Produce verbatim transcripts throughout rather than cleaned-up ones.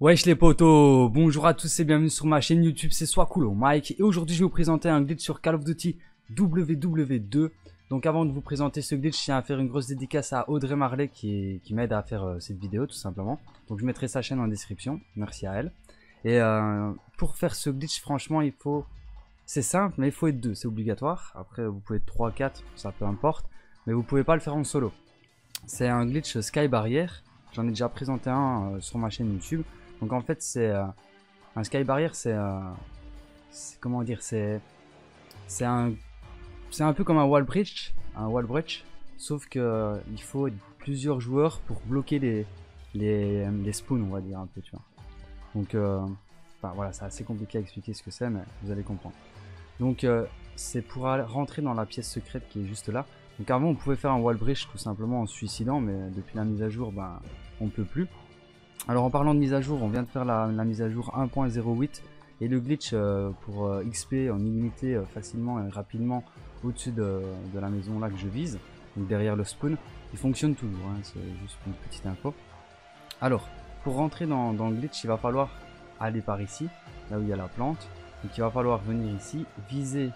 Wesh les potos, bonjour à tous et bienvenue sur ma chaîne YouTube, c'est soit cool au Mike. Et aujourd'hui je vais vous présenter un glitch sur Call of Duty W W deux. Donc avant de vous présenter ce glitch, je tiens à faire une grosse dédicace à Audrey Marley qui, qui m'aide à faire euh, cette vidéo tout simplement. Donc je mettrai sa chaîne en description, merci à elle. Et euh, pour faire ce glitch, franchement il faut... C'est simple, mais il faut être deux, c'est obligatoire. Après vous pouvez être trois, quatre, ça peu importe. Mais vous pouvez pas le faire en solo. C'est un glitch Sky Barrier, j'en ai déjà présenté un euh, sur ma chaîne YouTube. Donc en fait c'est euh, un Sky Barrier, c'est euh, comment dire, c'est c'est un c'est un peu comme un Wall Bridge, un Wall Bridge, sauf que euh, il faut plusieurs joueurs pour bloquer les les, les spawns, on va dire un peu, tu vois. Donc euh, enfin, voilà, c'est assez compliqué à expliquer ce que c'est, mais vous allez comprendre. Donc euh, c'est pour rentrer dans la pièce secrète qui est juste là. Donc avant on pouvait faire un Wall Bridge tout simplement en se suicidant, mais depuis la mise à jour, ben on peut plus. Alors en parlant de mise à jour, on vient de faire la, la mise à jour un point zéro huit et le glitch euh, pour euh, X P en illimité euh, facilement et rapidement au-dessus de, de la maison là que je vise, donc derrière le spawn, il fonctionne toujours, hein, c'est juste une petite info. Alors pour rentrer dans, dans le glitch, il va falloir aller par ici, là où il y a la plante, donc il va falloir venir ici, viser,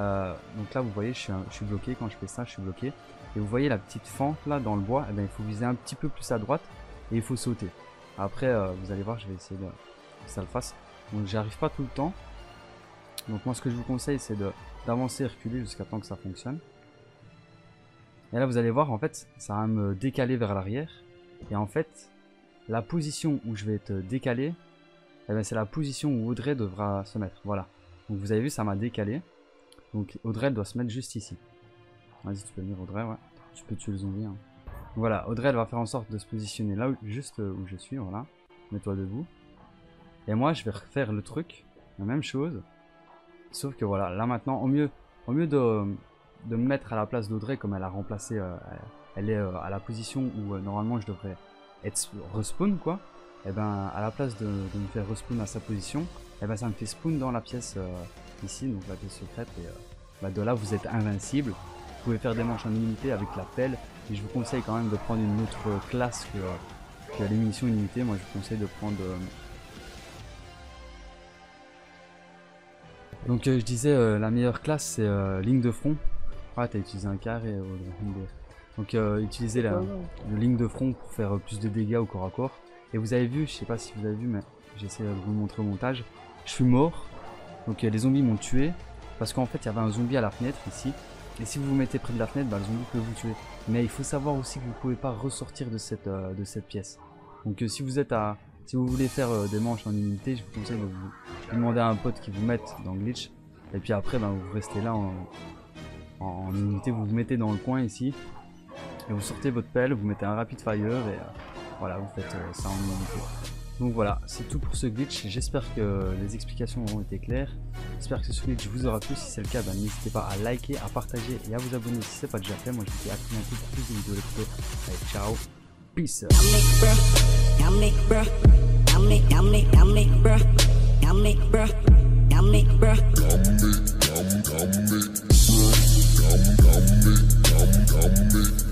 euh, donc là vous voyez je suis, je suis bloqué, quand je fais ça je suis bloqué, et vous voyez la petite fente là dans le bois, et bien, il faut viser un petit peu plus à droite et il faut sauter. Après euh, vous allez voir, je vais essayer de, que ça le fasse. Donc j'arrive pas tout le temps. Donc moi ce que je vous conseille c'est d'avancer et reculer jusqu'à temps que ça fonctionne. Et là vous allez voir, en fait ça va me décaler vers l'arrière. Et en fait la position où je vais être décalé, eh c'est la position où Audrey devra se mettre. Voilà. Donc vous avez vu, ça m'a décalé. Donc Audrey doit se mettre juste ici. Vas-y, tu peux venir Audrey, ouais. Tu peux tuer le zombie, hein. Voilà, Audrey elle va faire en sorte de se positionner là, où, juste où je suis, voilà. Mets-toi debout. Et moi, je vais refaire le truc, la même chose. Sauf que voilà, là maintenant, au mieux, au mieux de, de me mettre à la place d'Audrey, comme elle a remplacé, euh, elle est euh, à la position où euh, normalement je devrais être respawn, quoi. Et ben, à la place de, de me faire respawn à sa position, et ben ça me fait spawn dans la pièce euh, ici, donc la pièce secrète. Et euh, bah, de là, vous êtes invincible. Vous pouvez faire des manches en illimité avec la pelle. Et je vous conseille quand même de prendre une autre classe que, que les munitions illimitées. Moi je vous conseille de prendre... Euh... Donc euh, je disais, euh, la meilleure classe c'est euh, ligne de front. Ah t'as utilisé un carré. Euh, donc euh, utilisez la, la ligne de front pour faire euh, plus de dégâts au corps à corps. Et vous avez vu, je sais pas si vous avez vu, mais j'essaie de vous montrer au montage. Je suis mort. Donc euh, les zombies m'ont tué. Parce qu'en fait il y avait un zombie à la fenêtre ici. Et si vous vous mettez près de la fenêtre, bah, le zombie peut vous tuer. Mais il faut savoir aussi que vous ne pouvez pas ressortir de cette, euh, de cette pièce. Donc euh, si vous êtes à, si vous voulez faire euh, des manches en unité, je vous conseille de vous demander à un pote qui vous mette dans le glitch. Et puis après, bah, vous restez là en, en, en unité, vous vous mettez dans le coin ici. Et vous sortez votre pelle, vous mettez un rapid fire et euh, voilà, vous faites euh, ça en unité. Donc voilà, c'est tout pour ce glitch. J'espère que les explications auront été claires. J'espère que ce glitch vous aura plu. Si c'est le cas, ben, n'hésitez pas à liker, à partager et à vous abonner si ce n'est pas déjà fait. Moi, je vous dis à très bientôt pour plus de vidéos. Allez, ciao, peace.